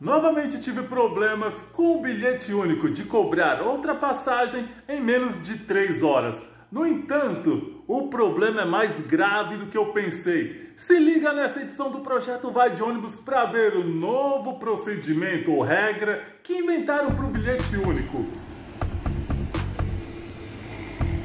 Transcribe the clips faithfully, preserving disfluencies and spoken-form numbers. Novamente tive problemas com o bilhete único de cobrar outra passagem em menos de três horas. No entanto, o problema é mais grave do que eu pensei. Se liga nessa edição do projeto Vai de Ônibus para ver o novo procedimento ou regra que inventaram para o bilhete único.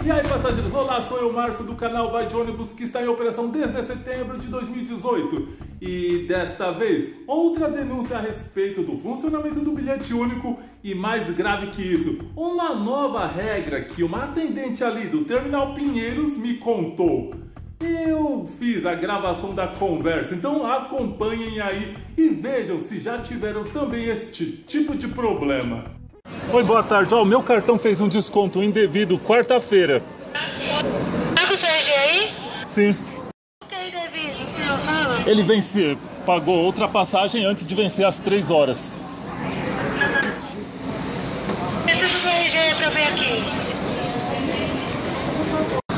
E aí, passageiros, olá, sou eu, Márcio, do canal Vai de Ônibus, que está em operação desde setembro de dois mil e dezoito. E desta vez, outra denúncia a respeito do funcionamento do bilhete único e, mais grave que isso, uma nova regra que uma atendente ali do Terminal Pinheiros me contou. Eu fiz a gravação da conversa, então acompanhem aí e vejam se já tiveram também este tipo de problema. Oi, boa tarde. Ó, o meu cartão fez um desconto indevido quarta-feira. Tá com o C R G aí? Sim. Ele vencer, pagou outra passagem antes de vencer às três horas.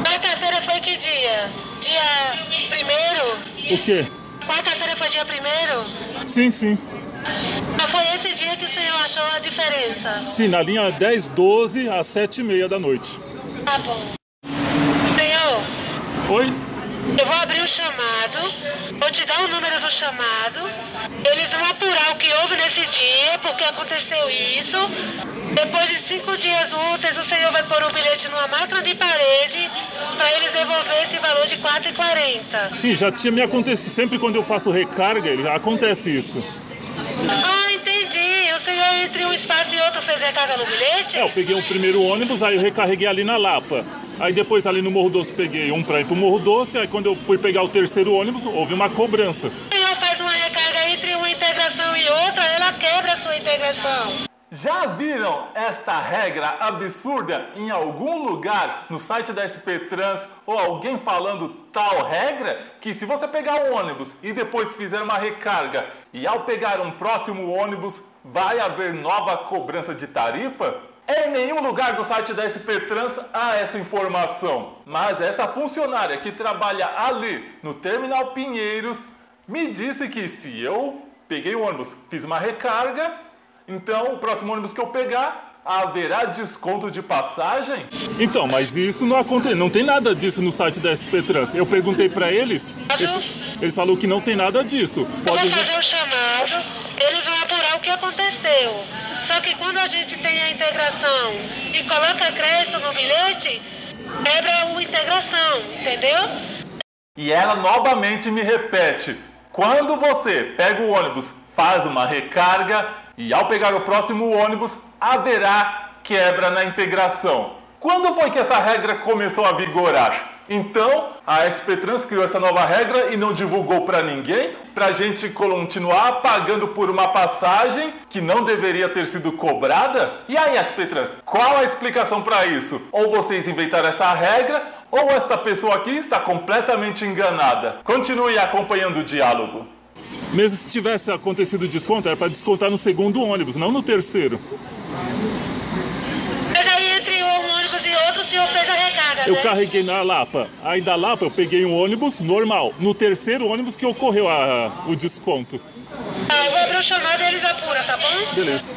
Quarta-feira foi que dia? Dia primeiro? O quê? Quarta-feira foi dia primeiro? Sim, sim. Mas foi esse dia que o senhor achou a diferença? Sim, na linha dez doze às sete e meia da noite. Tá bom. Senhor? Oi? Eu vou abrir o chamado, vou te dar o número do chamado, eles vão apurar o que houve nesse dia, porque aconteceu isso. Depois de cinco dias úteis, o senhor vai pôr o bilhete numa máquina de parede para eles devolver esse valor de quatro reais e quarenta centavos. Sim, já tinha me acontecido. Sempre quando eu faço recarga, acontece isso. Ah, entendi. O senhor, entre um espaço e outro, fez recarga no bilhete? É, eu peguei o primeiro ônibus, aí eu recarreguei ali na Lapa. Aí depois ali no Morro Doce peguei um pra ir pro Morro Doce, aí quando eu fui pegar o terceiro ônibus, houve uma cobrança. O senhor faz uma recarga entre uma integração e outra, ela quebra a sua integração. Já viram esta regra absurda em algum lugar no site da SPTrans ou alguém falando tal regra? Que se você pegar um ônibus e depois fizer uma recarga e ao pegar um próximo ônibus, vai haver nova cobrança de tarifa? Em nenhum lugar do site da SPTrans há essa informação. Mas essa funcionária que trabalha ali no Terminal Pinheiros me disse que se eu peguei o ônibus, fiz uma recarga, então o próximo ônibus que eu pegar haverá desconto de passagem? Então, mas isso não acontece, não tem nada disso no site da SPTrans. Eu perguntei para eles, eles, eles falaram que não tem nada disso. Pode fazer um chamado, eles vão apurar o que aconteceu. Só que quando a gente tem a integração e coloca crédito no bilhete, quebra a integração, entendeu? E ela novamente me repete, quando você pega o ônibus, faz uma recarga e ao pegar o próximo ônibus, haverá quebra na integração. Quando foi que essa regra começou a vigorar? Então, a SPTrans criou essa nova regra e não divulgou para ninguém, para a gente continuar pagando por uma passagem que não deveria ter sido cobrada? E aí, SPTrans, qual a explicação para isso? Ou vocês inventaram essa regra, ou esta pessoa aqui está completamente enganada. Continue acompanhando o diálogo. Mesmo se tivesse acontecido desconto, era para descontar no segundo ônibus, não no terceiro. Eu carreguei na Lapa, aí da Lapa eu peguei um ônibus normal, no terceiro ônibus que ocorreu a, a, o desconto. Ah, eu vou abrir o chamado e eles apuram, tá bom? Beleza.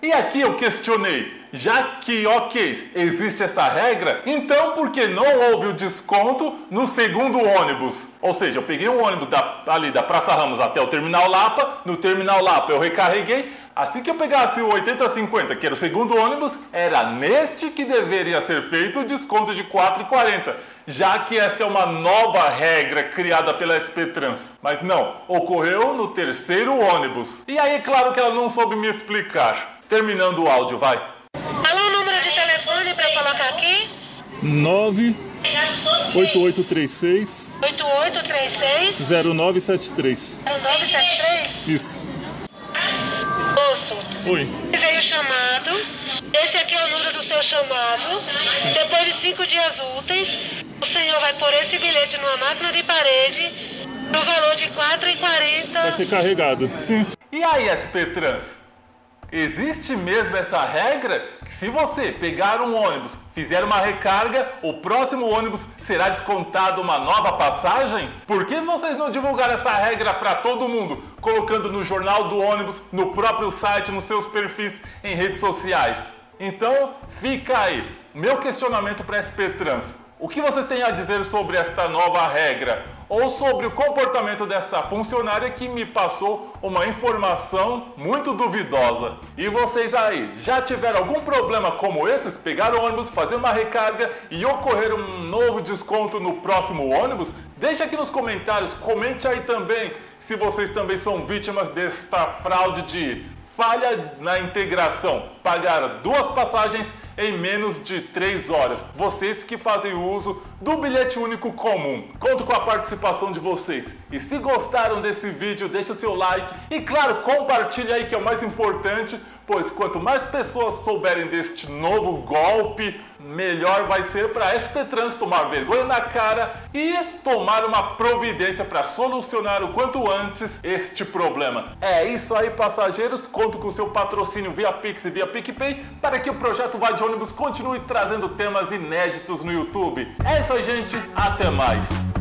E aqui eu questionei, já que, ok, existe essa regra, então por que não houve o desconto no segundo ônibus? Ou seja, eu peguei um ônibus da, ali da Praça Ramos até o Terminal Lapa, no Terminal Lapa eu recarreguei, assim que eu pegasse o oitenta cinquenta, que era o segundo ônibus, era neste que deveria ser feito o desconto de quatro reais e quarenta centavos, já que esta é uma nova regra criada pela SPTrans. Mas não, ocorreu no terceiro ônibus. E aí, claro que ela não soube me explicar. Terminando o áudio, vai. Fala o número de telefone para colocar aqui. nove oito oito três seis oito oito três seis zero nove sete três zero nove sete três? Isso. Moço. Oi. Veio o chamado. Esse aqui é o número do seu chamado. Sim. Depois de cinco dias úteis, o senhor vai pôr esse bilhete numa máquina de parede no valor de quatro reais e quarenta centavos. Vai ser carregado. Sim. E aí, SPTrans? Existe mesmo essa regra que se você pegar um ônibus, fizer uma recarga, o próximo ônibus será descontado uma nova passagem? Por que vocês não divulgaram essa regra para todo mundo, colocando no jornal do ônibus, no próprio site, nos seus perfis em redes sociais? Então, fica aí. Meu questionamento para a SPTrans. O que vocês têm a dizer sobre esta nova regra? Ou sobre o comportamento desta funcionária que me passou uma informação muito duvidosa. E vocês aí, já tiveram algum problema como esses? Pegar o ônibus, fazer uma recarga e ocorrer um novo desconto no próximo ônibus? Deixa aqui nos comentários, comente aí também se vocês também são vítimas desta fraude de falha na integração. Pagar duas passagens em menos de três horas. Vocês que fazem uso do bilhete único comum. Conto com a participação de vocês. E se gostaram desse vídeo, deixa o seu like. E claro, compartilha aí que é o mais importante, pois quanto mais pessoas souberem deste novo golpe, melhor vai ser para a SPTrans tomar vergonha na cara e tomar uma providência para solucionar o quanto antes este problema. É isso aí, passageiros. Conto com o seu patrocínio via Pix e via PicPay para que o projeto Vai de Ônibus continue trazendo temas inéditos no YouTube. É isso aí, gente. Até mais.